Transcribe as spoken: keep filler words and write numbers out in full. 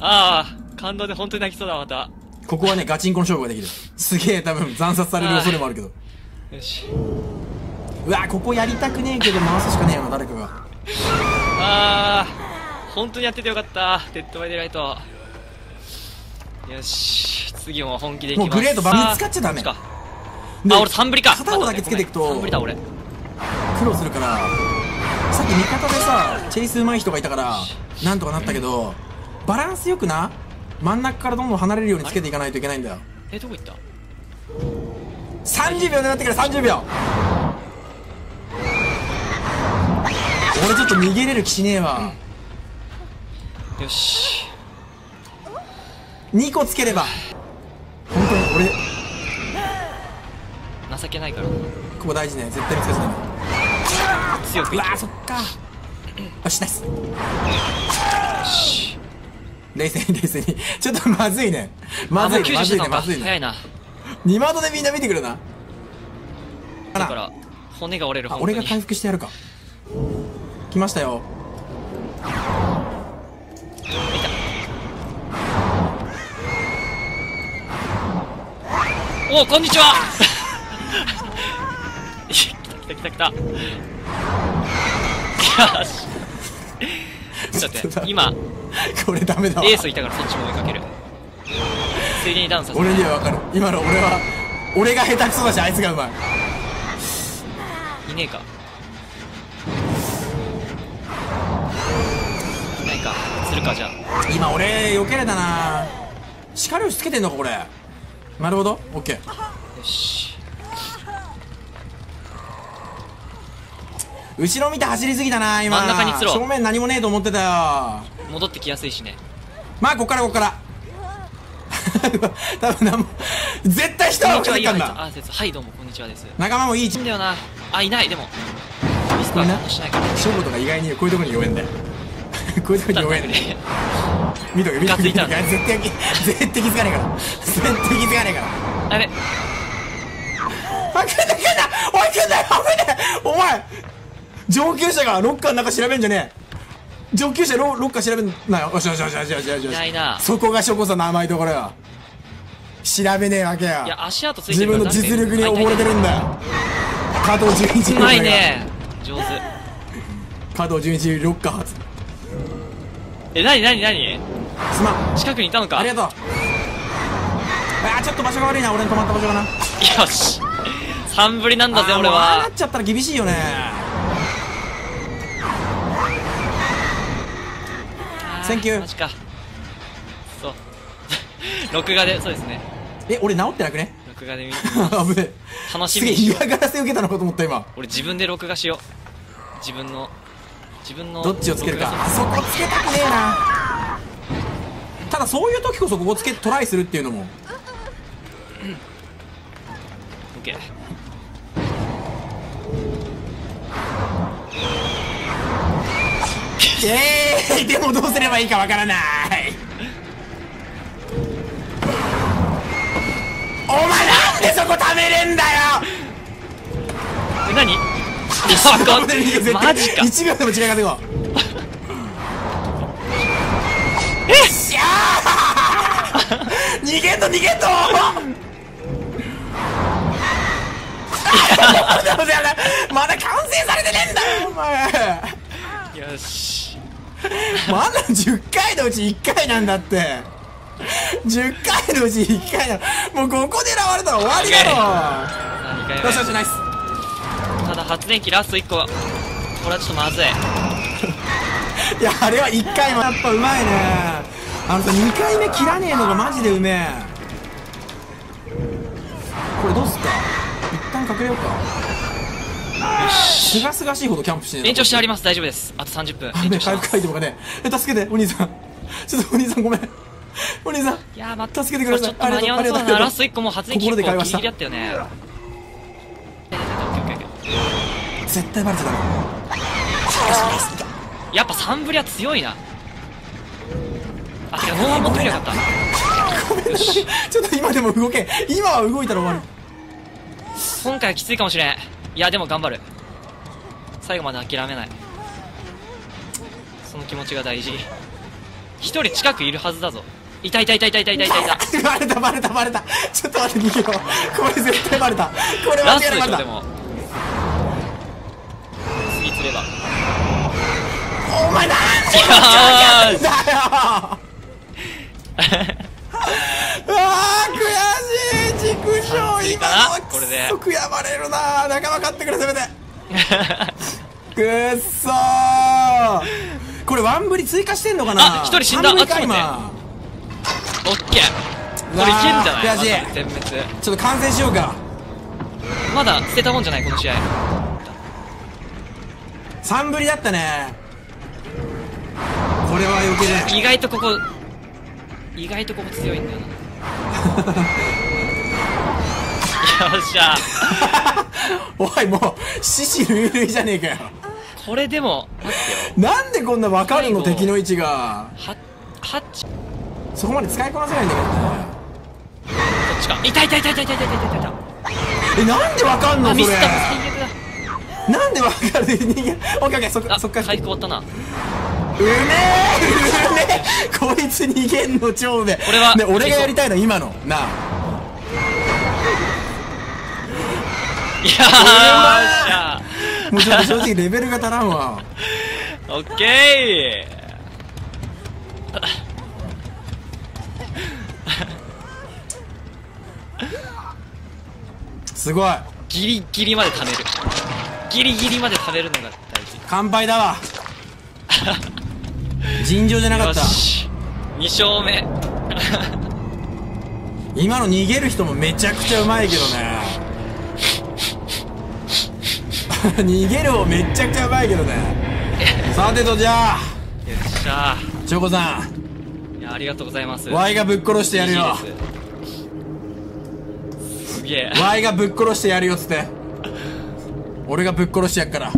ああ、感動で本当に泣きそうだ、また。ここはね、ガチンコの勝負ができる。すげえ、多分惨殺される恐れもあるけど。よし。うわ、ここやりたくねえけど、回すしかねえよな、誰かが。ああ、本当にやっててよかった、デッドバイデイライト。よし、次も本気でいきます。もうグレートバーに使っちゃダメ。あ、俺三振りか。片方だけつけていくと、三振りだ、俺。苦労するから、さっき味方でさ、チェイスうまい人がいたから、なんとかなったけど、バランスよくな。真ん中からどんどん離れるようにつけていかないといけないんだよ。え、どこ行った ?さんじゅう 秒狙ってくれ、さんじゅうびょう。俺ちょっと逃げれる気しねえわ、うん、よしにこつければ本当に俺情けないから、ここ大事ね、絶対見つかせない。強くいっちゃう。うわー、そっか。よし、ナイス。よし、冷静に冷静にちょっとまずいね、まずいね、まずいね、まずいね。早いな。にマドでみんな見てくるな。だから骨が折れる。俺が回復してやるか。来ましたよ。おお、こんにちは。来た来た来た来た。よし、ちょっと待って、今これダメだわ。エースいたからそっちも追いかける。ついでにダウンさせる。俺にはわかる。今の俺は、俺が下手くそだし、あいつがうまい。いねえか。いないか。するか、じゃあ。今俺、避けれたな。叱りをつけてんのか、これ。なるほど。オッケー。よし。後ろ見て走りすぎたな、今。真ん中につろ。正面何もねえと思ってたよ。戻ってきやすいしね。まあこっからこっから多分何も絶対人は起きないかんだ。あ、はい、どうもこんにちはです。仲間もいいチームだよな。あ、いない。でもミスターしないから、ショーとか意外にこういうとこに弱えんだよ。こういうとこに弱えんだよ。見とけ見とけ見とけ、絶対絶対気づかねえから、絶対気づかねえから。あれ、あ、来んな来んな、おい、来んなよ、危ねえ。お前上級者がロッカーの中調べんじゃねえ。上級者ロッカー調べんなよ。よしよしよしよしよしよしよし。そこがしょこさんの甘いところよ。調べねえわけよ。いや、足跡ついてる。自分の実力に溺れてるんだよ。加藤純一。うまいね。上手。加藤純一ロッカー発。え、なになになに。すまん。近くにいたのか。ありがとう。ああ、ちょっと場所が悪いな、俺の止まった場所がな。よし。三振りなんだぜ、俺は。ああなっちゃったら厳しいよね。センキュー。マジか。そう。録画で、そうですね。え、俺治ってなくね。録画で見て。危ねえ。楽しみにしよう。すげえ嫌がらせ受けたのかと思った今。俺自分で録画しよう。自分の自分のどっちをつけるか。あそこつけたくねえな。ただそういう時こそここつけトライするっていうのも。オッケー。えー、でもどうすればいいかわからない。お前なんでそこためれんだよ。え、何。マジか。いちびょうでも違いが出るわ。えっしゃー逃げんと逃げんとまだ完成されてねえんだよ、お前。よし、まだじゅっかいのうちいっかいなんだって。じゅっかいのうちいっかいだ。もうここで狙われたら終わりだろ。よしよし、ナイス。ただ発電機ラストいっこはこれはちょっとまずい。いや、あれはいっかいもやっぱうまいね。あのさ、にかいめ切らねえのがマジでうめえ。これどうすっか、一旦隠れようか。すがすがしいほどキャンプしてね。延長してあります、大丈夫です。あとさんじゅっぷん延長します。早く書いてもかねえ。助けてお兄さん、ちょっとお兄さんごめん、お兄さん。いや、ま助けてください。ありがとうございます。ラストいっこも発電機いっこギリギリだったよね。絶対バレてた。やっぱサンブリは強いな。あ、いや、ノーマン持ってくれなかった。ごめんなさい、ちょっと今でも動け。今は動いたら終わる。今回はきついかもしれん。いや、でも頑張る。最後まで諦めない、その気持ちが大事。一人近くいるはずだぞ。いたいたいたいたいたいたいたいた。バレたバレたバレた。ちょっと待って逃げよう。これ絶対バレた。これ間違いなかった。ラストでしょでも。次釣れば。お前なんでやんだよ。うわー悔しい。畜生今のこれで。悔やまれるな。仲間勝ってくれせめて。くっそー。これワンブリ追加してんのかな。あ、一人死んだ。あ、今。オッケー。これいけるんじゃない？悔しい。全滅。ちょっと完成しようか。まだ捨てたもんじゃないこの試合。三ぶりだったね。これは避けない。意外とここ意外とここ強いんだよな。よっしゃ。おいもう獅子類類じゃねえかよ。これでも待ってよ。なんでこんなわかるの敵の位置が。ははそこまで使いこなせないんだけどね。こっちか。痛い痛い痛い痛い痛い痛い痛い痛い。え、なんでわかんのそれ。ミスった。最悪だ。なんでわかる人間。オッケーオッケー。そっかそっか。回復終わったな。うめえ。こいつ逃げんの超うめえ。俺はね、俺がやりたいの今のな。いやあ。もうちょっと正直レベルが足らんわ。オッケー。すごいギリギリまで食べるギリギリまで食べるのが大事。乾杯だわ。尋常じゃなかった。に勝目。今の逃げる人もめちゃくちゃうまいけどね。逃げるをめちゃくちゃうまいけどね。さてとじゃあよっしゃー翔子さん、いやありがとうございます。ワイがぶっ殺してやるよ。ワイがぶっ殺してやるよっつって。俺がぶっ殺してやっから。